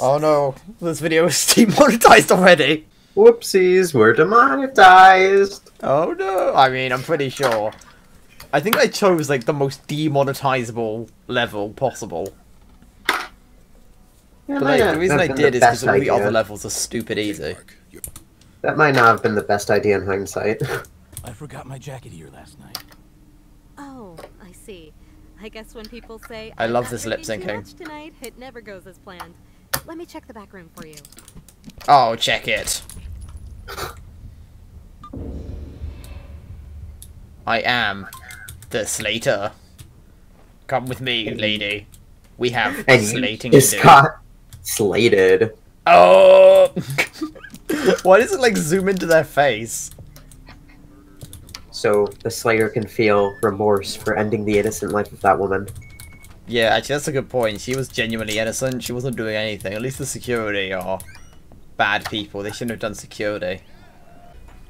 Oh no, this video is demonetized already. Whoopsies, we're demonetized. Oh no, I mean, I'm pretty sure. I think I chose like the most demonetizable level possible. Yeah, but like, the reason I did is because all the other levels are stupid easy. That might not have been the best idea in hindsight. I forgot my jacket here last night. Oh, I see. I guess when people say I love this lip syncing tonight, it never goes as planned. Let me check the back room for you. Oh, check it. I am the Slater. Come with me, lady. We have slating to do. Just got slated. Oh! Why does it like zoom into their face? So the Slater can feel remorse for ending the innocent life of that woman. Yeah, actually that's a good point. She was genuinely innocent. She wasn't doing anything. At least the security are bad people. They shouldn't have done security.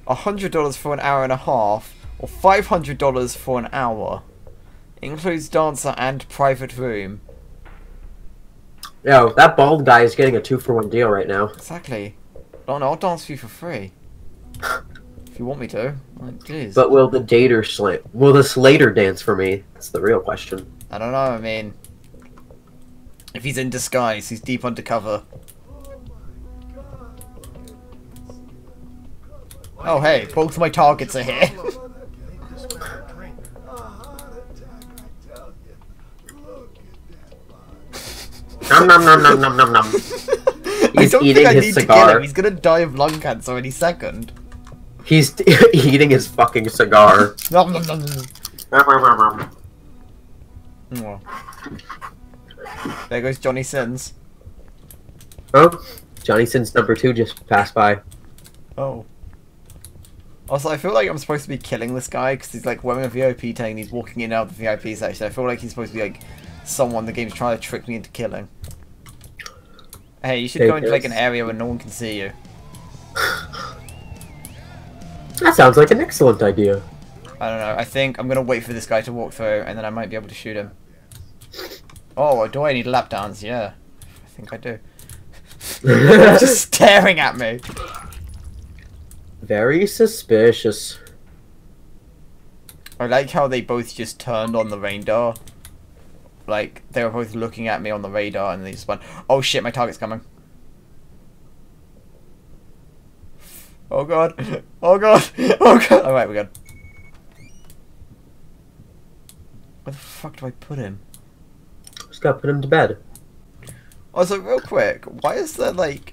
$100 for an hour and a half, or $500 for an hour. It includes dancer and private room. Yo, that bald guy is getting a 2-for-1 deal right now. Exactly. Oh no, I'll dance for you for free. You want me to? Like, but will the dater will the Slater dance for me? That's the real question. I don't know. I mean, if he's in disguise, he's deep undercover. Oh hey, both my targets are here. Nom nom nom nom nom nom nom. He's eating his cigar. To kill him. He's gonna die of lung cancer any second. He's eating his fucking cigar. There goes Johnny Sins. Oh, Johnny Sins #2 just passed by. Oh. Also, I feel like I'm supposed to be killing this guy because he's like wearing a VIP tag and he's walking in and out of the VIP section. I feel like he's supposed to be like someone the game's trying to trick me into killing. Hey, you should go into like an area where no one can see you. That sounds like an excellent idea. I don't know, I think I'm going to wait for this guy to walk through and then I might be able to shoot him. Oh, do I need a lap dance? Yeah, I think I do. Just staring at me. Very suspicious. I like how they both just turned on the radar. Like, they were both looking at me on the radar and they just went, oh shit, my target's coming. Oh god! Oh god! Oh god! Alright, we're good. Where the fuck do I put him? Just gotta put him to bed. Also, real quick, why is there, like,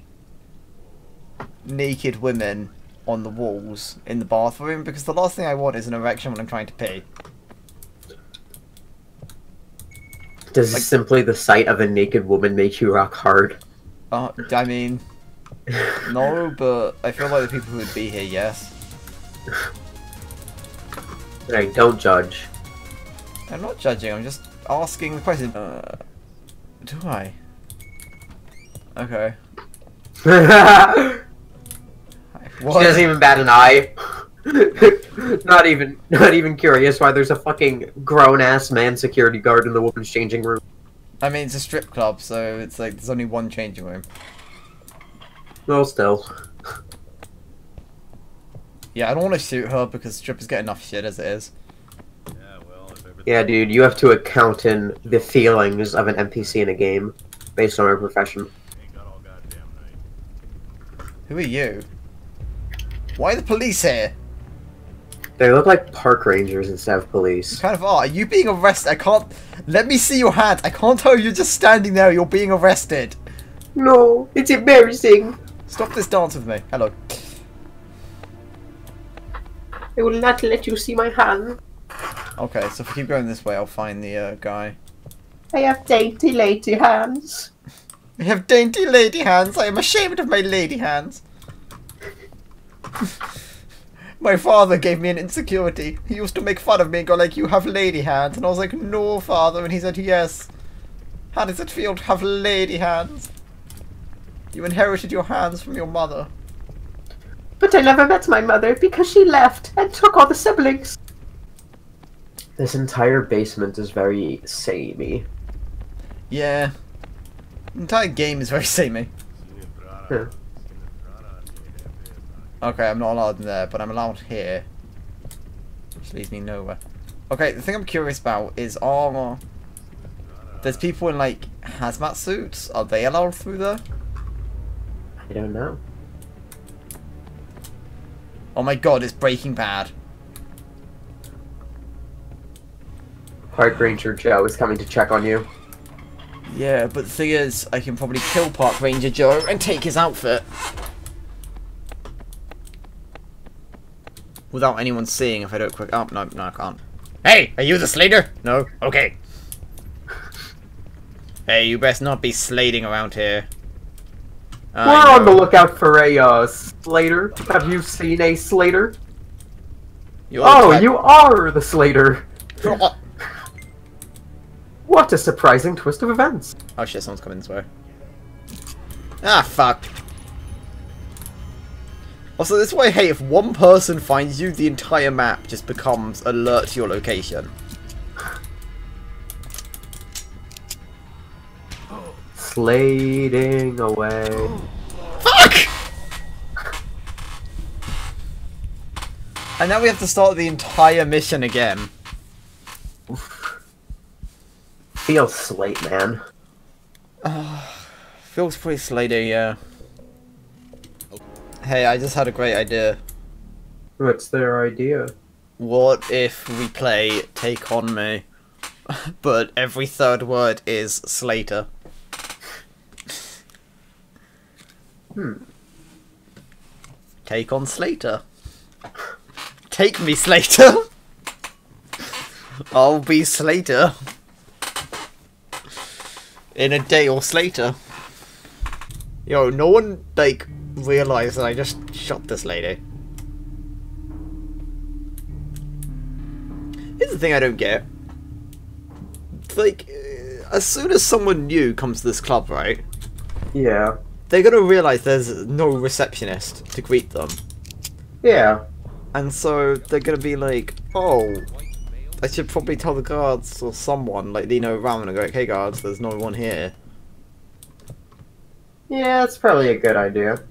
naked women on the walls in the bathroom? Because the last thing I want is an erection when I'm trying to pee. Does like, simply the sight of a naked woman make you rock hard? I mean... No, but I feel like the people who would be here, yes. Hey, don't judge. I'm not judging, I'm just asking the question. Do I? Okay. What? She doesn't even bat an eye. not even curious why there's a fucking grown-ass man security guard in the woman's changing room. I mean, it's a strip club, so it's like, there's only one changing room. Well, still. Yeah, I don't want to shoot her because strippers get enough shit as it is. Yeah, well, if everything... yeah, dude, you have to account in the feelings of an NPC in a game based on her profession. Who are you? Why are the police here? They look like park rangers instead of police. You kind of are. Are you being arrested? I can't... Let me see your hand. I can't tell you're just standing there. You're being arrested. No, it's embarrassing. Stop this dance with me. Hello. I will not let you see my hand. Okay, so if we keep going this way, I'll find the guy. I have dainty lady hands. I have dainty lady hands. I am ashamed of my lady hands. My father gave me an insecurity. He used to make fun of me and go like, you have lady hands. And I was like, no, father. And he said, yes. How does it feel to have lady hands? You inherited your hands from your mother. But I never met my mother because she left and took all the siblings. This entire basement is very samey. Yeah. The entire game is very samey. Sure. Okay, I'm not allowed there, but I'm allowed here. Which leads me nowhere. Okay, the thing I'm curious about is, are there's people in like hazmat suits? Are they allowed through there? I don't know. Oh my god, it's Breaking Bad. Park Ranger Joe is coming to check on you. Yeah, but the thing is, I can probably kill Park Ranger Joe and take his outfit. Without anyone seeing if I don't quick up. Oh, no, I can't. Hey, are you the Slater? No? Okay. Hey, you best not be slating around here. We're on the lookout for a Slater. Have you seen a Slater? You are the Slater. What a surprising twist of events. Oh shit, someone's coming this way. Ah, fuck. Also, this is why I hate. If one person finds you, the entire map just becomes alert to your location. Slating away. Fuck! And now we have to start the entire mission again. Oof. Feels slate, man. Feels pretty slaty, yeah. Hey, I just had a great idea. What's their idea? What if we play Take On Me, but every third word is Slater? Take on Slater. Take me, Slater. I'll be Slater. In a day or Slater. Yo, no one, like, realised that I just shot this lady. Here's the thing I don't get. Like, as soon as someone new comes to this club, right? Yeah. They're going to realise there's no receptionist to greet them. Yeah. And so they're going to be like, oh, I should probably tell the guards or someone, like, you know, around and go, hey guards, there's no one here. Yeah, that's probably a good idea.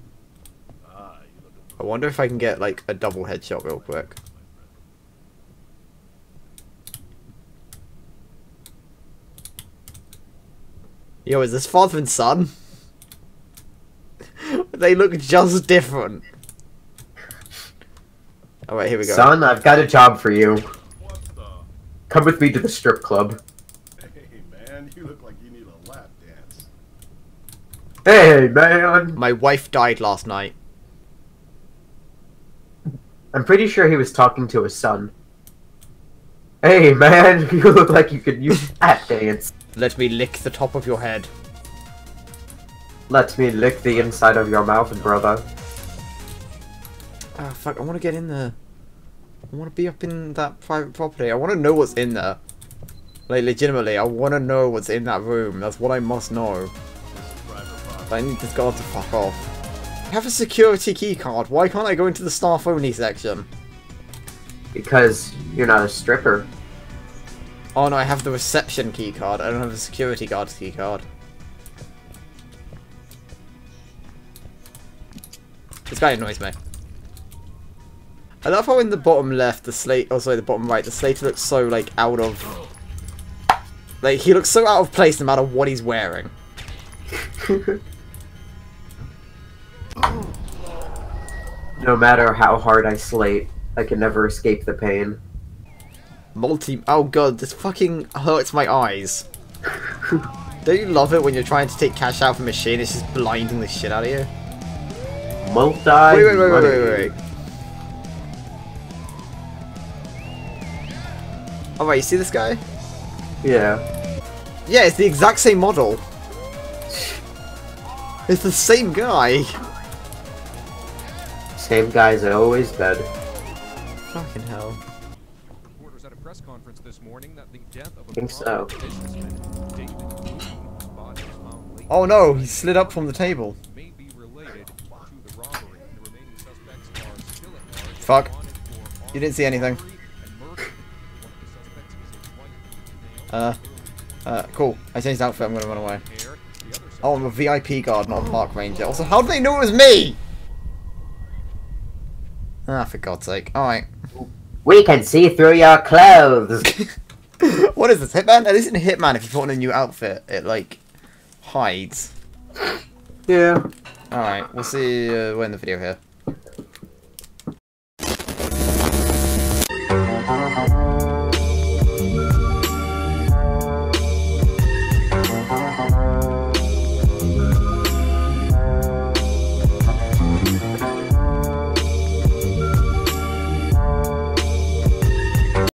I wonder if I can get, like, a double headshot real quick. Yo, is this father and son? They look just different. Alright, here we go. Son, I've got a job for you. What the? Come with me to the strip club. Hey, man, you look like you need a lap dance. Hey, man! My wife died last night. I'm pretty sure he was talking to his son. Hey, man, you look like you could use lap dance. Let me lick the top of your head. Let me lick the inside of your mouth, brother. Ah, fuck, I want to get in there. I want to be up in that private property. I want to know what's in there. Like, legitimately, I want to know what's in that room. That's what I must know. I need this guard to fuck off. I have a security key card. Why can't I go into the staff-only section? Because you're not a stripper. Oh, no, I have the reception key card. I don't have a security guard key card. This guy annoys me. I love how in the bottom left, the bottom right, the Slater looks so, like, out of... Like, he looks so out of place no matter what he's wearing. No matter how hard I slate, I can never escape the pain. Oh god, this fucking hurts my eyes. Don't you love it when you're trying to take cash out of a machine, it's just blinding the shit out of you? Wait. Alright, you see this guy? Yeah. Yeah, it's the exact same model. It's the same guy. Same guys are always dead. Fucking hell. Reporters at a press conference this morning that the death of a think so. Oh no, he slid up from the table. Fuck. You didn't see anything. Cool. I changed outfit, I'm gonna run away. Oh, I'm a VIP guard, not a park ranger. Also, how did they know it was me? Ah, for God's sake. Alright. We can see through your clothes. What is this, Hitman? This isn't Hitman. If you put on a new outfit, it, like, hides. Yeah. Alright, we'll see you in the video here.